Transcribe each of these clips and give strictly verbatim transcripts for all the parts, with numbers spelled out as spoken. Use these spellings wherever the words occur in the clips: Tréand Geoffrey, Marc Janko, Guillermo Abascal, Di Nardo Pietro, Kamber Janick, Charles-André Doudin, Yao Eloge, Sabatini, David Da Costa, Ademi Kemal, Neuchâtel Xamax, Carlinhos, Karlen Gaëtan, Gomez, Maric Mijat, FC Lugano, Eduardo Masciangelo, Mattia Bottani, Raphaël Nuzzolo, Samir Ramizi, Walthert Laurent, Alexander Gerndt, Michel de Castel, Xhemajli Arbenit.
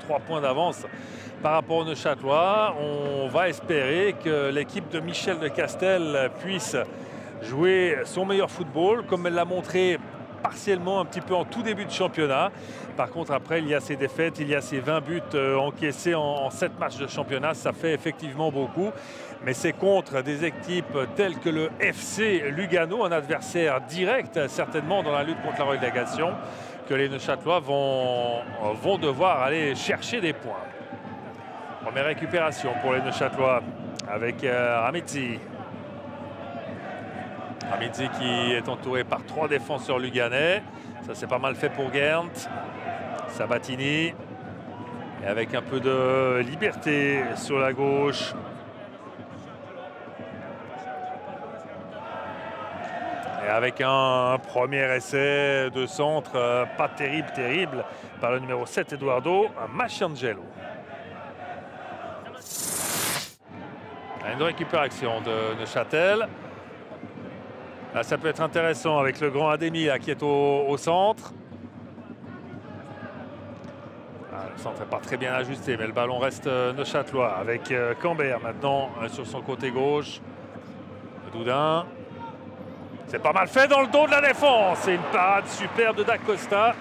Trois points d'avance par rapport aux Neuchâtelois. On va espérer que l'équipe de Michel de Castel puisse jouer son meilleur football, comme elle l'a montré partiellement un petit peu en tout début de championnat. Par contre, après, il y a ces défaites, il y a ces vingt buts encaissés en sept matchs de championnat. Ça fait effectivement beaucoup. Mais c'est contre des équipes telles que le F C Lugano, un adversaire direct, certainement, dans la lutte contre la relégation, que les Neuchâtelois vont, vont devoir aller chercher des points. Première récupération pour les Neuchâtelois avec euh, Ramizi. Ramizi qui est entouré par trois défenseurs luganais. Ça, c'est pas mal fait pour Gerndt. Sabatini. Et avec un peu de liberté sur la gauche. Et avec un premier essai de centre, euh, pas terrible, terrible, par le numéro sept, Eduardo Masciangelo. Une récupération de Neuchâtel. Là, ça peut être intéressant avec le grand Ademi là, qui est au, au centre. Ah, le centre n'est pas très bien ajusté, mais le ballon reste neuchâtelois avec euh, Kamber maintenant euh, sur son côté gauche. Doudin. C'est pas mal fait dans le dos de la défense. C'est une parade superbe de Da Costa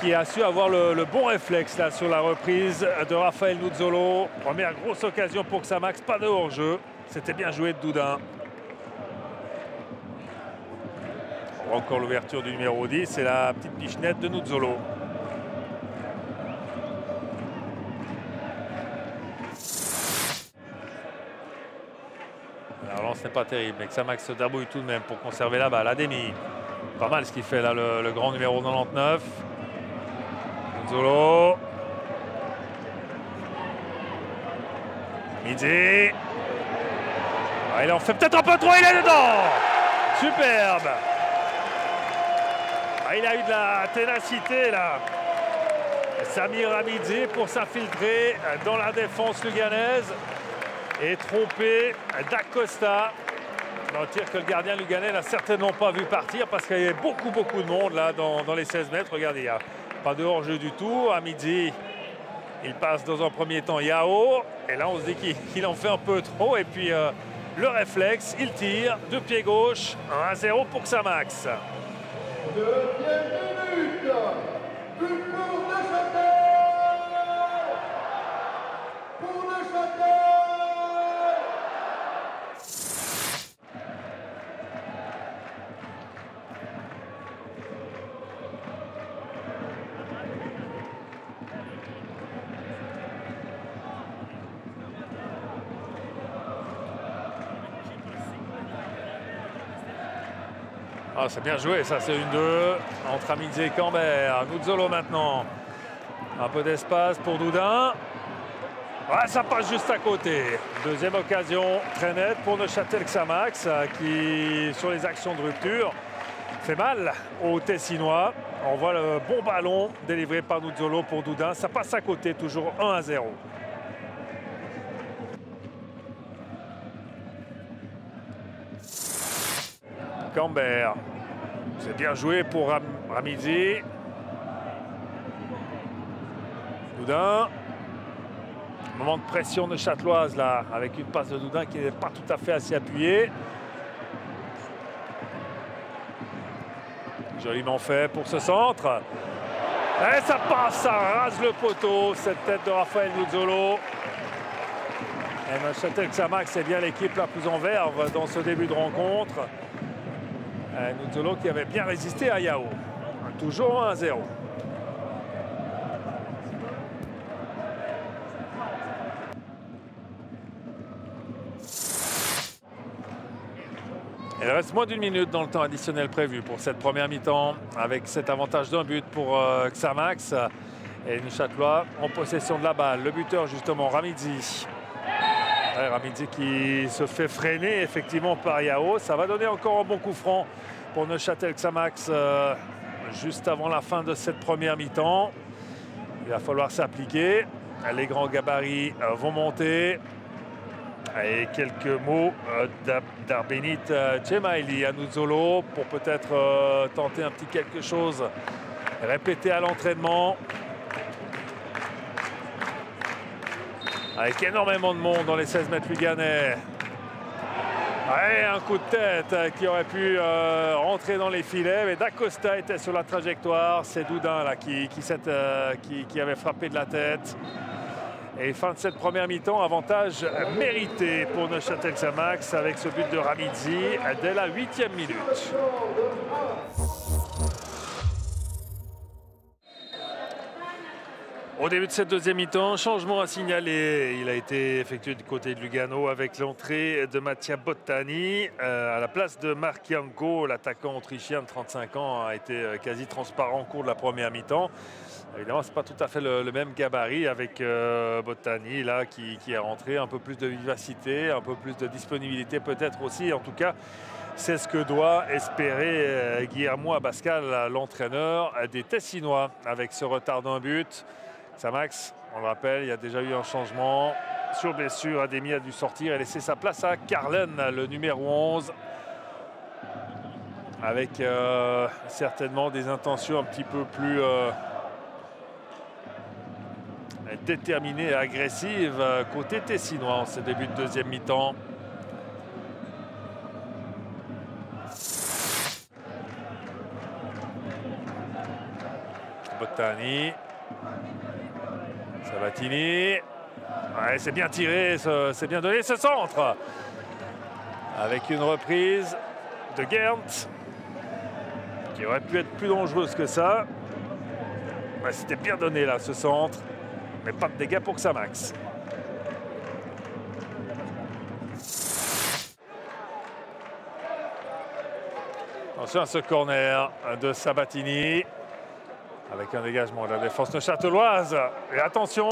qui a su avoir le, le bon réflexe là, sur la reprise de Raphaël Nuzzolo. Première grosse occasion pour Xamax, pas de hors-jeu. C'était bien joué de Doudin. Encore l'ouverture du numéro dix et la petite pichenette de Nuzzolo. La relance n'est pas terrible, mais Xamax se débrouille tout de même pour conserver la balle. Ademi, pas mal ce qu'il fait là, le, le grand numéro quatre-vingt-dix-neuf. Nuzzolo. Midi. Ah, il en fait peut-être un peu trop, il est dedans. Superbe. Ah, il a eu de la ténacité là. Samir Ramizi pour s'infiltrer dans la défense luganaise. Et trompé Da Costa dans le tir que le gardien luganais n'a certainement pas vu partir parce qu'il y avait beaucoup, beaucoup de monde là dans, dans les seize mètres. Regardez, il n'y a pas de hors-jeu du tout. À midi, il passe dans un premier temps Yao. Et là, on se dit qu'il qu'il en fait un peu trop. Et puis, euh, le réflexe, il tire de pied gauche. un à zéro pour Xamax. Ah, c'est bien joué, ça c'est une deux entre Ramizi et Kamber. Nuzzolo maintenant. Un peu d'espace pour Doudin. Ah, ça passe juste à côté. Deuxième occasion très nette pour Neuchâtel Xamax qui, sur les actions de rupture, fait mal aux Tessinois. On voit le bon ballon délivré par Nuzzolo pour Doudin. Ça passe à côté, toujours un à zéro. Kamber, c'est bien joué pour Ram Ramizi. Doudin, moment de pression neuchâteloise là, avec une passe de Doudin qui n'est pas tout à fait assez appuyée. Joliment fait pour ce centre. Et ça passe, ça rase le poteau, cette tête de Raphaël Nuzzolo. Et Neuchâtel Xamax, c'est bien l'équipe la plus en verve dans ce début de rencontre. Nuzzolo qui avait bien résisté à Yao. Toujours un à zéro. Il reste moins d'une minute dans le temps additionnel prévu pour cette première mi-temps, avec cet avantage d'un but pour euh, Xamax. Et Neuchâtelois en possession de la balle. Le buteur, justement, Ramizi. Ouais, Ramizi qui se fait freiner effectivement par Yao. Ça va donner encore un bon coup franc pour Neuchâtel Xamax euh, juste avant la fin de cette première mi-temps. Il va falloir s'appliquer. Les grands gabarits euh, vont monter. Et quelques mots euh, d'Arbenit Cemaili à Nuzzolo pour peut-être euh, tenter un petit quelque chose répété à l'entraînement. avec énormément de monde dans les seize mètres luganais. Ouais, un coup de tête qui aurait pu euh, rentrer dans les filets, mais Da Costa était sur la trajectoire. C'est Doudin là, qui, qui, euh, qui, qui avait frappé de la tête. Et fin de cette première mi-temps, avantage mérité pour Neuchâtel Xamax avec ce but de Ramizi dès la huitième minute. Au début de cette deuxième mi-temps, changement à signaler. Il a été effectué du côté de Lugano avec l'entrée de Mattia Bottani. Euh, à la place de Marc Janko, l'attaquant autrichien de trente-cinq ans a été quasi transparent au cours de la première mi-temps. Évidemment, ce n'est pas tout à fait le, le même gabarit avec euh, Bottani là, qui, qui est rentré. Un peu plus de vivacité, un peu plus de disponibilité peut-être aussi. En tout cas, c'est ce que doit espérer euh, Guillermo Abascal, l'entraîneur des Tessinois, avec ce retard d'un but. Xamax, on le rappelle, il y a déjà eu un changement. Sur blessure, Ademi a dû sortir et laisser sa place à Karlen, le numéro onze. Avec euh, certainement des intentions un petit peu plus euh, déterminées et agressives côté tessinois en ce début de deuxième mi-temps. Bottani. Sabatini, ouais, c'est bien tiré, c'est bien donné ce centre. Avec une reprise de Gerndt, qui aurait pu être plus dangereuse que ça. Ouais, c'était bien donné là, ce centre, mais pas de dégâts pour Xamax. Attention à ce corner de Sabatini. Avec un dégagement de la défense neuchâteloise. Et attention,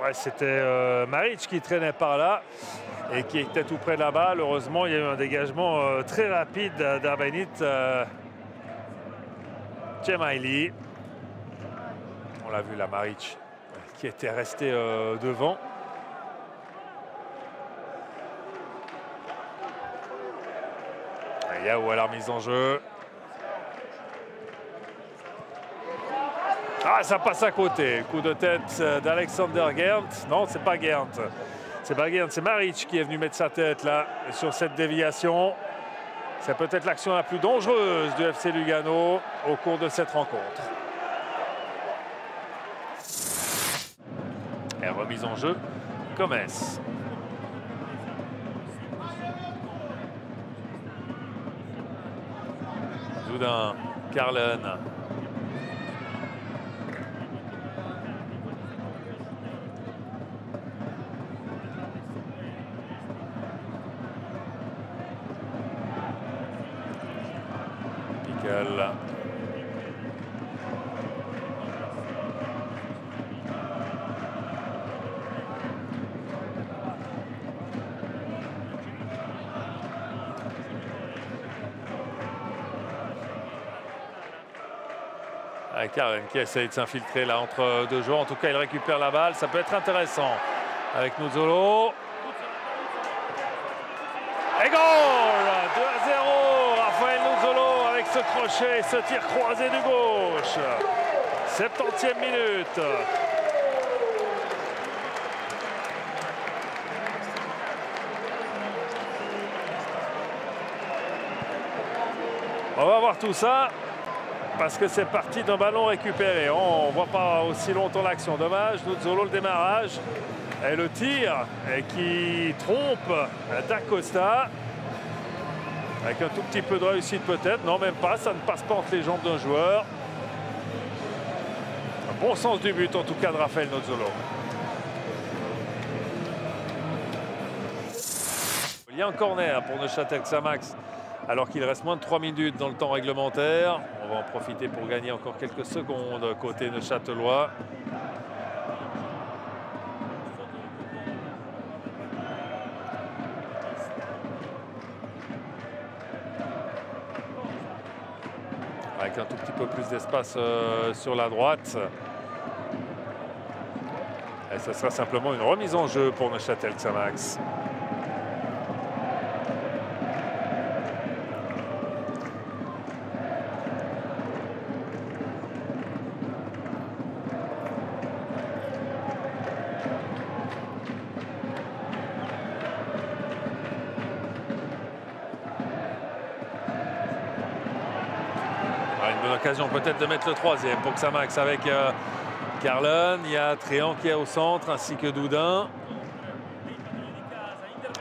ouais, c'était euh, Maric qui traînait par là et qui était tout près de la balle. Heureusement, il y a eu un dégagement euh, très rapide d'Abenit euh, Chemaili. On l'a vu là, Maric qui était resté euh, devant. Et Yao à la mise en jeu. Ah, ça passe à côté. Coup de tête d'Alexander Gerndt. Non, c'est pas Gerndt. C'est pas Gerndt, c'est Maric qui est venu mettre sa tête là sur cette déviation. C'est peut-être l'action la plus dangereuse du F C Lugano au cours de cette rencontre. Et remise en jeu, Gomez. Doudin, Karlen. Avec Karlen qui essaye de s'infiltrer là entre deux joueurs. En tout cas, il récupère la balle. Ça peut être intéressant avec Nuzzolo. Et goal! deux à zéro. Raphaël Nuzzolo avec ce crochet, ce tir croisé du gauche. septante minute. On va voir tout ça. Parce que c'est parti d'un ballon récupéré. On ne voit pas aussi longtemps l'action. Dommage, Nuzzolo le démarrage. Et le tir qui trompe Da Costa. Avec un tout petit peu de réussite peut-être. Non, même pas. Ça ne passe pas entre les jambes d'un joueur. Un bon sens du but en tout cas de Raphaël Nuzzolo. Il y a un corner pour Neuchâtel Xamax. Alors qu'il reste moins de trois minutes dans le temps réglementaire. On va en profiter pour gagner encore quelques secondes côté neuchâtelois. Avec un tout petit peu plus d'espace euh, sur la droite. Et ce sera simplement une remise en jeu pour Neuchâtel Xamax. l'occasion peut-être de mettre le troisième pour Xamax avec euh, Karlen. Il y a Tréand qui est au centre ainsi que Doudin.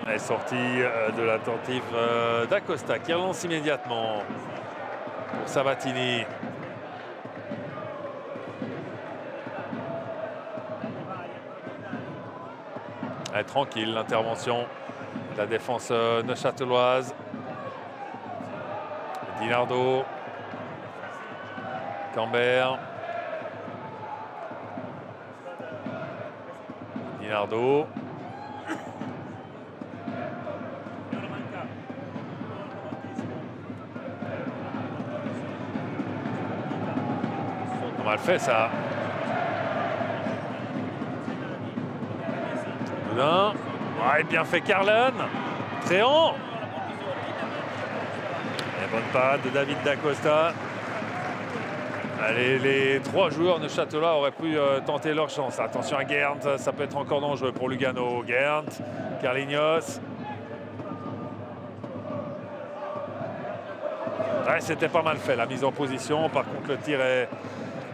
Elle est sortie euh, de la tentative euh, Da Costa qui relance immédiatement pour Sabatini. Elle est tranquille l'intervention de la défense euh, neuchâteloise. Di Nardo, Kamber, Di Nardo, on a mal fait ça. Doudin, ouais, bien fait Karlen, Tréand. Bonne parade de David Da Costa. Allez, les trois joueurs de Châtelat auraient pu euh, tenter leur chance. Attention à Gerndt, ça peut être encore dangereux pour Lugano. Gerndt, Carlinhos. Ouais, c'était pas mal fait la mise en position. Par contre, le tir est,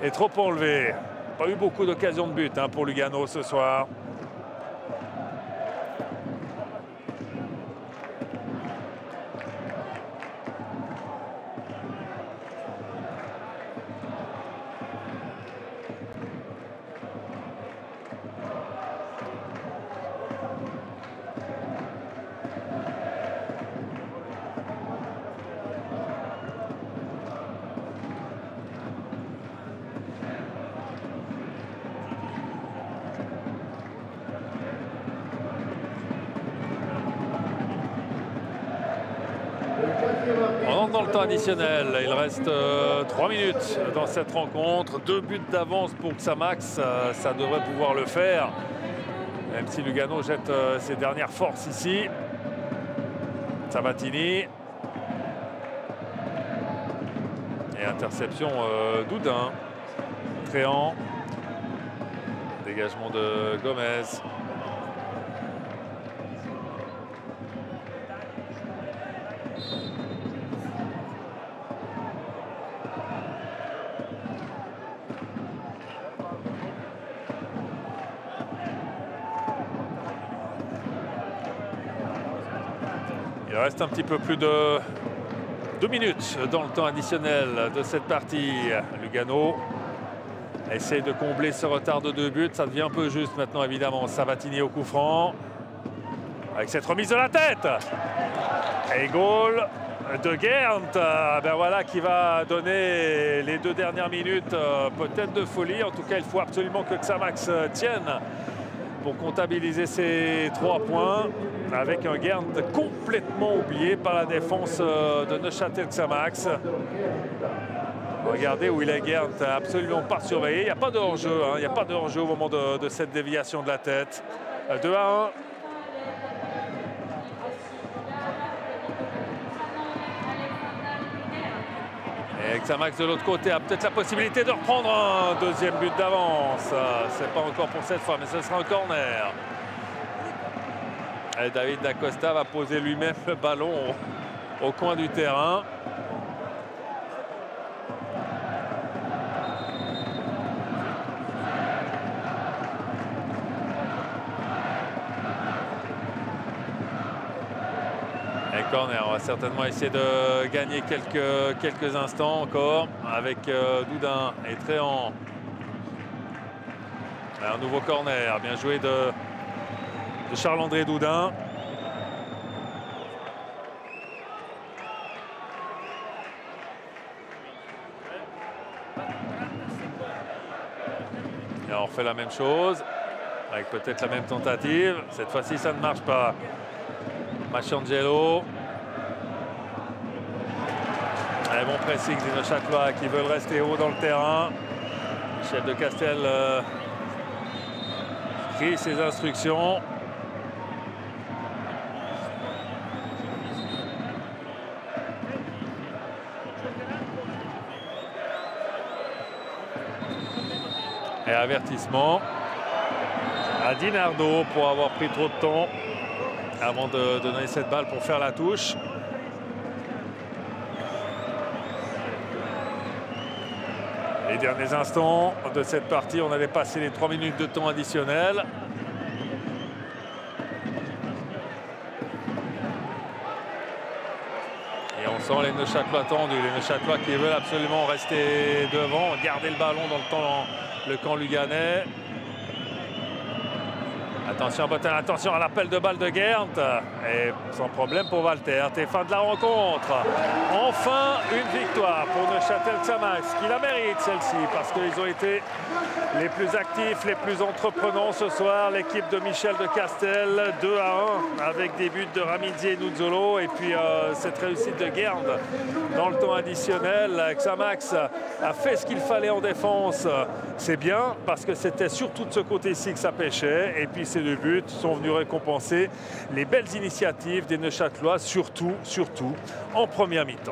est trop enlevé. Pas eu beaucoup d'occasions de but hein, pour Lugano ce soir. On rentre dans le temps additionnel. Il reste euh, trois minutes dans cette rencontre. Deux buts d'avance pour Xamax. Euh, ça devrait pouvoir le faire. Même si Lugano jette euh, ses dernières forces ici. Sabatini. Et interception euh, Doudin. Tréand. Dégagement de Gomez. Il reste un petit peu plus de deux minutes dans le temps additionnel de cette partie. Lugano essaye de combler ce retard de deux buts. Ça devient un peu juste maintenant, évidemment. Sabatini au coup franc. Avec cette remise de la tête. Et goal de Gerndt. Ben voilà qui va donner les deux dernières minutes. Peut-être de folie. En tout cas, il faut absolument que Xamax tienne pour comptabiliser ces trois points, avec un Gerndt complètement oublié par la défense de Neuchâtel Xamax. Regardez où il est, Gerndt, absolument pas surveillé. Il n'y a pas de hors-jeu, hein. Il n'y a pas de hors-jeu au moment de, de cette déviation de la tête. deux à un. Et Xamax de l'autre côté a peut-être la possibilité de reprendre un deuxième but d'avance. C'est pas encore pour cette fois, mais ce sera un corner. Et David Da Costa va poser lui-même le ballon au, au coin du terrain. Et corner, on va certainement essayer de gagner quelques, quelques instants encore avec euh, Doudin et Tréand. Un nouveau corner, bien joué de... de Charles-André Doudin. Et on refait la même chose, avec peut-être la même tentative. Cette fois-ci, ça ne marche pas. Masciangelo. Allez, bon pressing des Neuchâtelois qui veulent rester haut dans le terrain. Michel de Castel euh, crie ses instructions. Et avertissement à Di Nardo pour avoir pris trop de temps avant de donner cette balle pour faire la touche. Les derniers instants de cette partie, on allait passer les trois minutes de temps additionnel. Et on sent les Neuchâtelois tendus, les Neuchâtelois qui veulent absolument rester devant, garder le ballon dans le temps, le camp luganais. Attention à Bottani, attention à l'appel de balle de Gerndt. Et sans problème pour Walthert. Et fin de la rencontre. Enfin une victoire pour Neuchâtel Xamax, qui la mérite celle-ci, parce qu'ils ont été les plus actifs, les plus entreprenants ce soir. L'équipe de Michel de Castel, deux à un, avec des buts de Ramizi et Nuzzolo. Et puis euh, cette réussite de Gerndt dans le temps additionnel. Xamax a fait ce qu'il fallait en défense. C'est bien, parce que c'était surtout de ce côté-ci que ça pêchait. Et puis c'est de buts sont venus récompenser les belles initiatives des Neuchâtelois, surtout, surtout en première mi-temps.